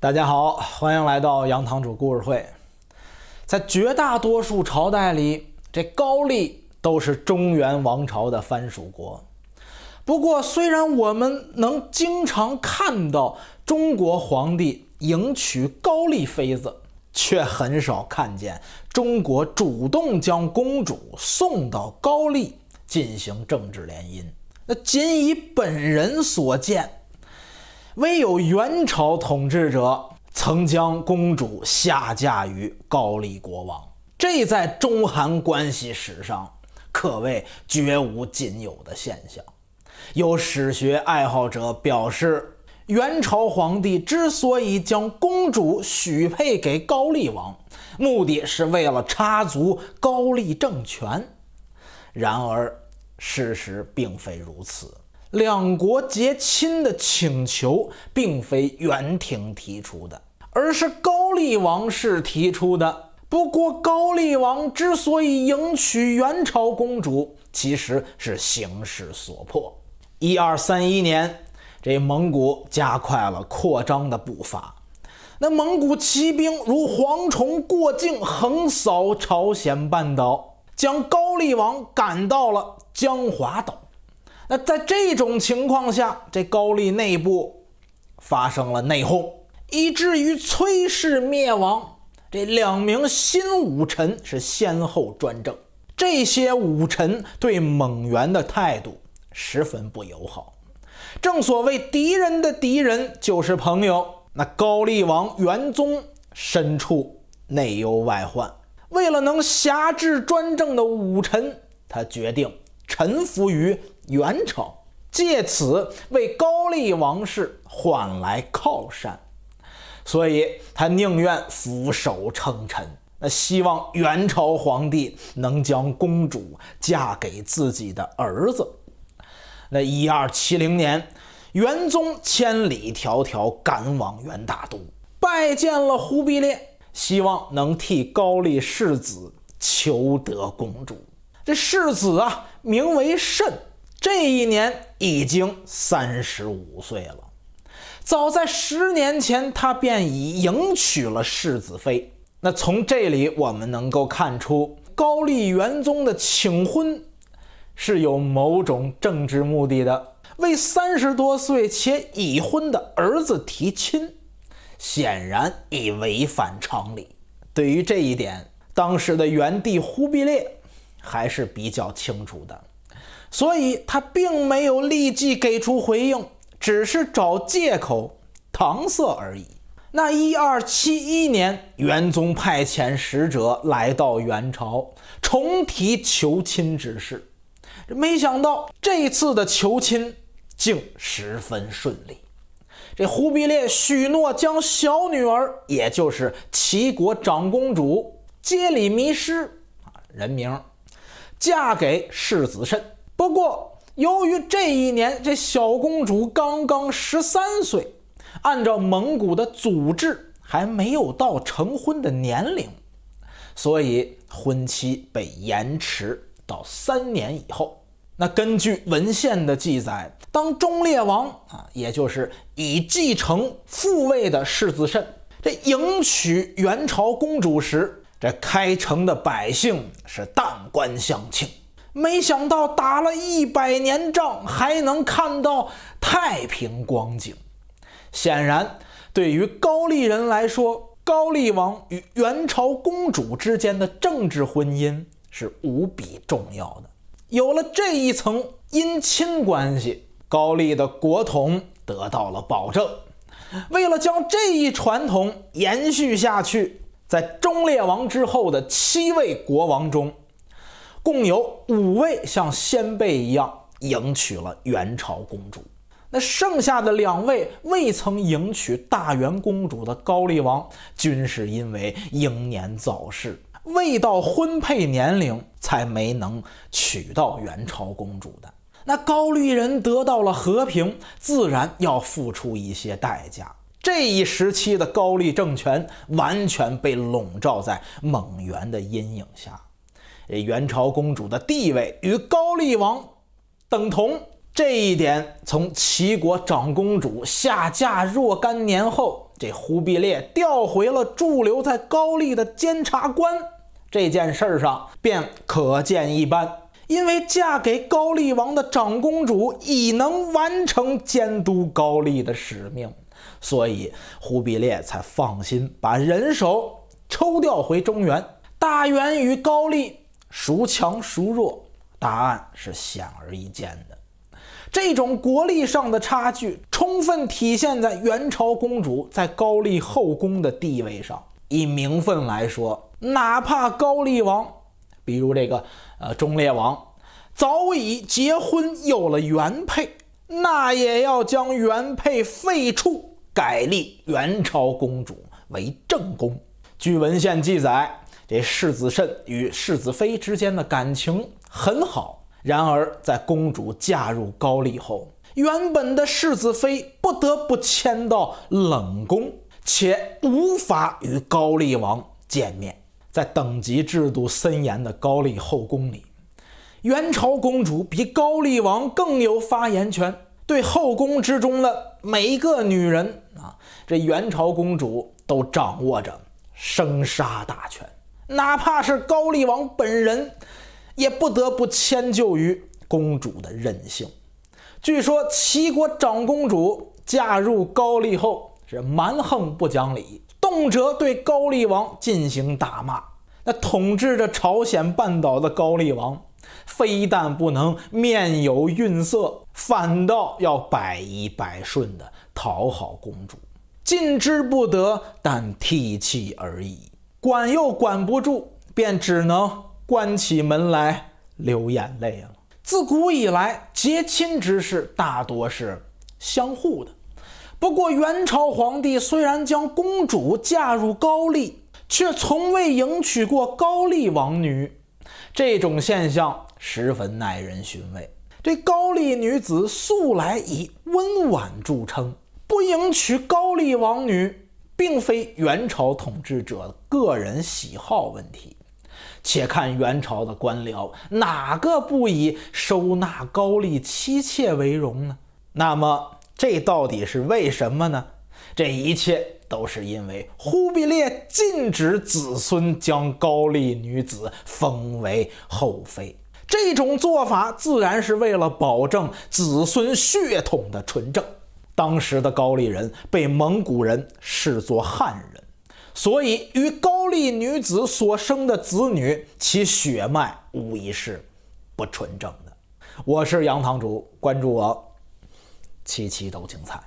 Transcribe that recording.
大家好，欢迎来到杨堂主故事会。在绝大多数朝代里，这高丽都是中原王朝的藩属国。不过，虽然我们能经常看到中国皇帝迎娶高丽妃子，却很少看见中国主动将公主送到高丽进行政治联姻。那仅以本人所见， 唯有元朝统治者曾将公主下嫁于高丽国王，这在中韩关系史上可谓绝无仅有的现象。有史学爱好者表示，元朝皇帝之所以将公主许配给高丽王，目的是为了插足高丽政权。然而，事实并非如此。 两国结亲的请求并非元廷提出的，而是高丽王室提出的。不过，高丽王之所以迎娶元朝公主，其实是形势所迫。1231年，这蒙古加快了扩张的步伐，那蒙古骑兵如蝗虫过境，横扫朝鲜半岛，将高丽王赶到了江华岛。 那在这种情况下，这高丽内部发生了内讧，以至于崔氏灭亡。这2名新武臣是先后专政，这些武臣对蒙元的态度十分不友好。正所谓敌人的敌人就是朋友。那高丽王元宗身处内忧外患，为了能挟制专政的武臣，他决定臣服于 元朝，借此为高丽王室换来靠山，所以他宁愿俯首称臣，那希望元朝皇帝能将公主嫁给自己的儿子。那1270年，元宗千里迢迢赶往元大都，拜见了忽必烈，希望能替高丽世子求得公主。这世子啊，名为慎。 这一年已经35岁了，早在10年前，他便已迎娶了世子妃。那从这里我们能够看出，高丽元宗的请婚是有某种政治目的的，为30多岁且已婚的儿子提亲，显然已违反常理。对于这一点，当时的元帝忽必烈还是比较清楚的。 所以他并没有立即给出回应，只是找借口搪塞而已。那1271年，元宗派遣使者来到元朝，重提求亲之事。没想到这次的求亲竟十分顺利。这忽必烈许诺将小女儿，也就是齐国长公主杰里弥施人名，嫁给世子慎。 不过，由于这一年这小公主刚刚13岁，按照蒙古的祖制还没有到成婚的年龄，所以婚期被延迟到3年以后。那根据文献的记载，当忠烈王也就是已继承父位的世子慎，这迎娶元朝公主时，这开城的百姓是弹冠相庆。 没想到打了100年仗，还能看到太平光景。显然，对于高丽人来说，高丽王与元朝公主之间的政治婚姻是无比重要的。有了这一层姻亲关系，高丽的国统得到了保证。为了将这一传统延续下去，在忠烈王之后的7位国王中， 共有5位像先辈一样迎娶了元朝公主，那剩下的2位未曾迎娶大元公主的高丽王，均是因为英年早逝，未到婚配年龄才没能娶到元朝公主的。那高丽人得到了和平，自然要付出一些代价。这一时期的高丽政权完全被笼罩在蒙元的阴影下。 元朝公主的地位与高丽王等同，这一点从齐国长公主下嫁若干年后这忽必烈调回了驻留在高丽的监察官，这件事上便可见一斑。因为嫁给高丽王的长公主已能完成监督高丽的使命，所以忽必烈才放心把人手抽调回中原。大元与高丽孰强孰弱，答案是显而易见的。 这种国力上的差距，充分体现在元朝公主在高丽后宫的地位上。以名分来说，哪怕高丽王，比如这个忠烈王，早已结婚有了原配，那也要将原配废黜，改立元朝公主为正宫。据文献记载，这世子慎与世子妃之间的感情很好。 然而，在公主嫁入高丽后，原本的世子妃不得不迁到冷宫，且无法与高丽王见面。在等级制度森严的高丽后宫里，元朝公主比高丽王更有发言权，对后宫之中的每一个女人这元朝公主都掌握着生杀大权，哪怕是高丽王本人。 也不得不迁就于公主的任性。据说齐国长公主嫁入高丽后是蛮横不讲理，动辄对高丽王进行大骂。那统治着朝鲜半岛的高丽王，非但不能面有愠色，反倒要百依百顺地讨好公主，尽之不得，但涕泣而已。管又管不住，便只能。 关起门来流眼泪了。自古以来，结亲之事大多是相互的。不过，元朝皇帝虽然将公主嫁入高丽，却从未迎娶过高丽王女，这种现象十分耐人寻味。这高丽女子素来以温婉著称，不迎娶高丽王女，并非元朝统治者个人喜好问题。 且看元朝的官僚，哪个不以收纳高丽妻妾为荣呢？那么这到底是为什么呢？这一切都是因为忽必烈禁止子孙将高丽女子封为后妃，这种做法自然是为了保证子孙血统的纯正。当时的高丽人被蒙古人视作汉人。 所以，与高丽女子所生的子女，其血脉无疑是不纯正的。我是杨堂主，关注我，期期都精彩。